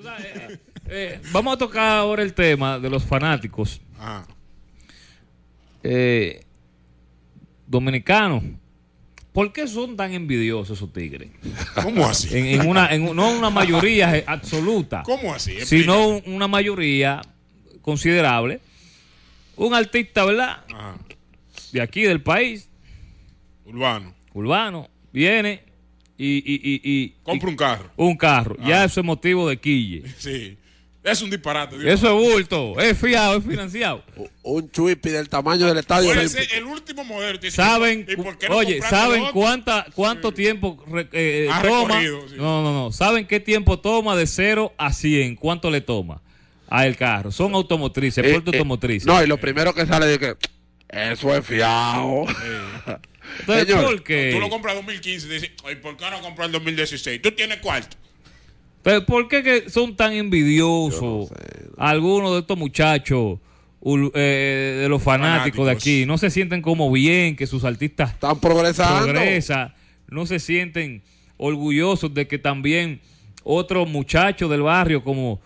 Tú sabes, vamos a tocar ahora el tema de los fanáticos. Ah. Dominicanos. ¿Por qué son tan envidiosos esos tigres? ¿Cómo así? No una mayoría absoluta. ¿Cómo así? Sino una mayoría considerable. Un artista, ¿verdad? Ajá. De aquí, del país. Urbano. Urbano. Viene y compra un carro. Un carro. Ajá. Ya eso es motivo de quille. Sí. Es un disparate. Dios. Eso es bulto. Es fiado, es financiado. Un chuipi del tamaño del estadio. Puede ser el último modelo. ¿Saben, no oye, ¿saben cuánto tiempo toma? Recorrido, sí. No. ¿Saben qué tiempo toma de 0 a 100? ¿Cuánto le toma a el carro? Son automotrices, puerto automotrices. No, y lo primero que sale es que eso es fiado. Entonces, señor, ¿por qué? Tú lo compras en 2015 y dices, oye, ¿por qué no compras en 2016? Tú tienes cuarto. Pero ¿por qué que son tan envidiosos algunos de estos muchachos de los fanáticos de aquí? No se sienten como bien que sus artistas están progresan, no se sienten orgullosos de que también otros muchachos del barrio, como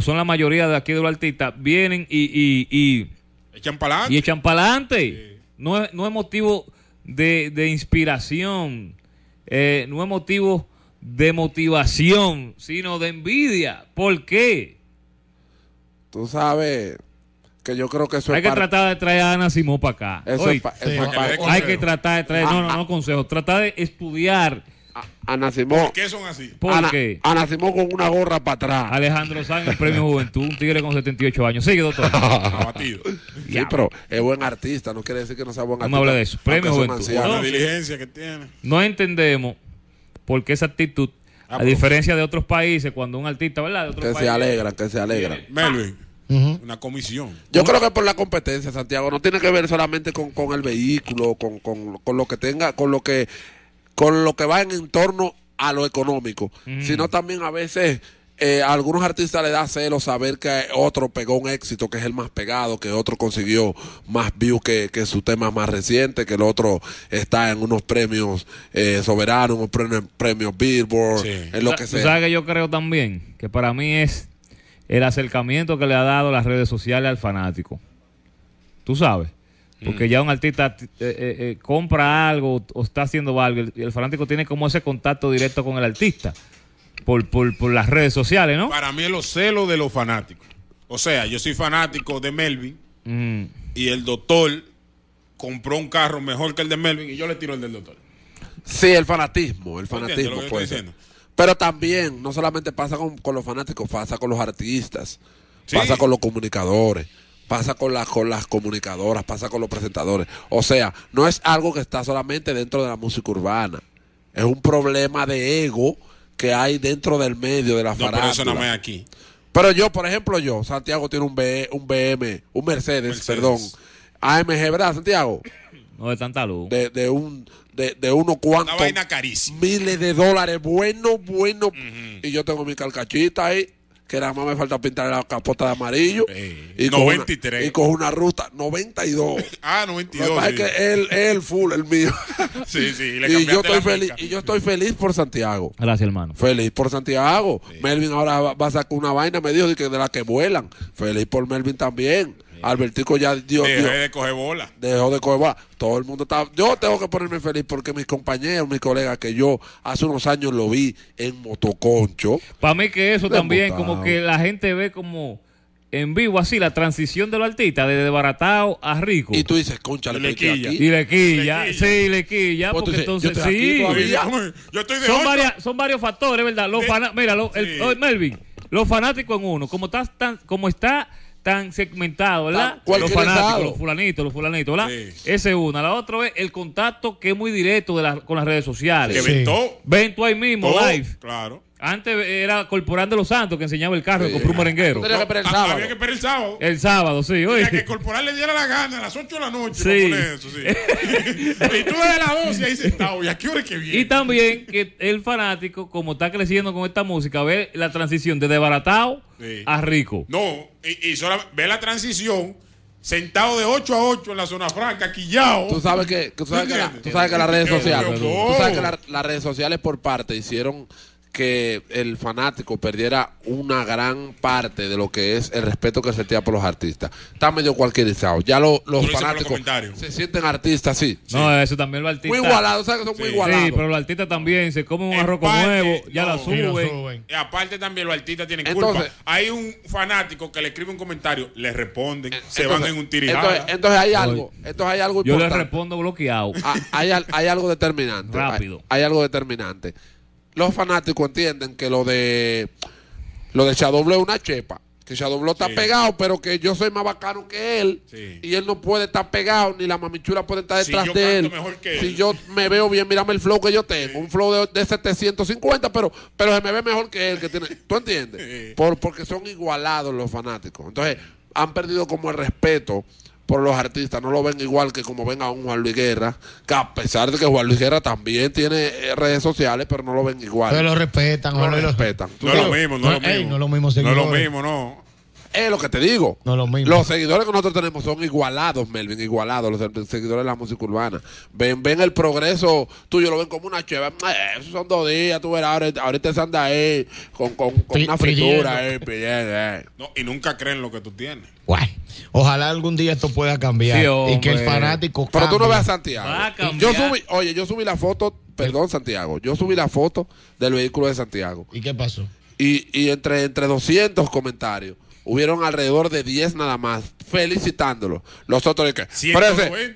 son la mayoría de aquí de los artistas, vienen y echan para adelante. No es motivo de inspiración, no es motivo de motivación, sino de envidia. ¿Por qué? Tú sabes que yo creo que eso hay es que tratar de traer a Ana Simón para acá. Hay que tratar de traer, no consejo, tratar de estudiar Ana Simón. ¿Por qué son así? ¿Por qué? Ana Simón con una gorra para atrás. Alejandro Sánchez, premio Juventud, un tigre con 78 años. Sigue, doctor. Abatido. Sí, pero es buen artista, no quiere decir que no sea buen artista. No me habla de eso. Premio Juventud. La diligencia que tiene. No entendemos porque esa actitud, a diferencia de otros países, cuando un artista, ¿verdad? De otros países, se alegran. Melvin, una comisión. Yo creo que por la competencia, Santiago, no tiene que ver solamente con el vehículo, con lo que tenga, con lo que va en torno a lo económico, sino también a veces a algunos artistas les da celo saber que otro pegó un éxito, que es el más pegado, que otro consiguió más views que su tema más reciente, que el otro está en unos premios soberanos, unos premios Billboard, en lo que sea. ¿Sabes que yo creo también? Que para mí es el acercamiento que le ha dado las redes sociales al fanático. ¿Tú sabes? Porque ya un artista compra algo o está haciendo algo, el fanático tiene como ese contacto directo con el artista. Por las redes sociales, ¿no? Para mí es los celos de los fanáticos. O sea, yo soy fanático de Melvin y el doctor compró un carro mejor que el de Melvin y yo le tiro el del doctor. Sí, el fanatismo puede ser. Pero también, no solamente pasa con los fanáticos, pasa con los artistas, pasa con los comunicadores, pasa con las comunicadoras, pasa con los presentadores. O sea, no es algo que está solamente dentro de la música urbana. Es un problema de ego que hay dentro del medio de la farándula. Pero eso no me aquí. Pero yo, por ejemplo, Santiago tiene un Mercedes, perdón, AMG, ¿verdad, Santiago? No, de tanta luz. De unos cuantos miles de dólares. Bueno. Y yo tengo mi calcachita ahí, que nada más me falta pintar la capota de amarillo. Y 93. Y cojo una ruta, 92. 92. Lo que pasa es que él full, el mío. Y yo estoy feliz. Y yo estoy feliz por Santiago. Gracias, hermano. Feliz por Santiago. Sí. Melvin ahora va a sacar una vaina, me dijo, de la que vuelan. Feliz por Melvin también. Sí. Albertico ya dejó de coger bola. Todo el mundo está. Yo tengo que ponerme feliz porque mis compañeros, mis colegas, que yo hace unos años lo vi en motoconcho. Para mí que eso también, como que la gente ve como en vivo así la transición de los artistas, desde baratao a rico. Y tú dices, concha, le quilla. Porque dices, entonces son varios factores, ¿verdad? Melvin, los fanáticos en uno, como está tan segmentado, ¿verdad? Los fanáticos, los fulanitos, ¿verdad? Sí. Ese es uno. La otra es el contacto que es muy directo con las redes sociales. Que ventó ahí mismo, live. Claro. Antes era Corporal de los Santos que enseñaba el carro, compró un merenguero. Había que esperar el sábado. El sábado, sí. Oye, que el Corporal le diera la gana a las 8 de la noche. Sí. Eso, sí. Y tú eres a las 12 ahí sentado. ¿Y a qué hora es que viene? Y también que el fanático, como está creciendo con esta música, ve la transición desde baratao a rico. No, y solo ve la transición sentado de 8 a 8 en la zona franca, quillao. Tú sabes que las redes sociales por parte hicieron que el fanático perdiera una gran parte de lo que es el respeto que sentía por los artistas. Está medio cualquierizado. Ya los fanáticos se sienten artistas, sí. No, eso también los artistas. Muy igualados, ¿sabes que son muy igualados? Sí, pero los artistas también se comen un arroz nuevo, ya la suben. Y aparte también los artistas tienen culpa. Hay un fanático que le escribe un comentario, le responden, se van en un tirijado. Entonces hay algo, yo le respondo bloqueado. Hay algo determinante. Rápido. Hay algo determinante. Los fanáticos entienden que lo de Shadow Blood es una chepa. Que Shadow Blood está pegado, pero que yo soy más bacano que él. Sí. Y él no puede estar pegado, ni la mamichula puede estar detrás de él. Si yo me veo bien, mírame el flow que yo tengo. Sí. Un flow de 750, pero se me ve mejor que él. Que tiene, ¿tú entiendes? Sí. Porque son igualados los fanáticos. Entonces, han perdido como el respeto por los artistas. No lo ven igual que como ven a un Juan Luis Guerra, que a pesar de que Juan Luis Guerra también tiene redes sociales, pero no lo ven igual. Pero lo respetan. No lo respetan. No es lo mismo, no es lo mismo seguidores. No es lo mismo, no. Es lo que te digo. No es lo mismo. Los seguidores que nosotros tenemos son igualados, Melvin, igualados. Los seguidores de la música urbana. Ven el progreso tuyo, lo ven como una cheva. Esos son 2 días, tú verás, ahorita se anda ahí con una fritura. No, y nunca creen lo que tú tienes. Guay. Ojalá algún día esto pueda cambiar, sí, y que el fanático cambie. Pero tú no ves a Santiago. Yo subí la foto, perdón, Santiago. Yo subí la foto del vehículo de Santiago. ¿Y qué pasó? Y entre 200 comentarios, hubieron alrededor de 10 nada más felicitándolo. Los otros dicen que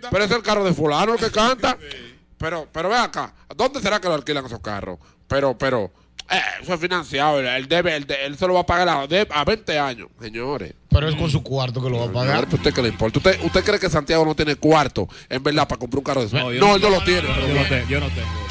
parece el carro de fulano que canta. Sí. Pero ve acá, ¿dónde será que lo alquilan esos carros? Eso es financiado, él se lo va a pagar a 20 años, señores. Pero es con su cuarto que lo va a pagar. ¿Pero usted qué le importa? ¿Usted cree que Santiago no tiene cuarto, en verdad, para comprar un carro de su? No, él no lo tiene. Yo no tengo.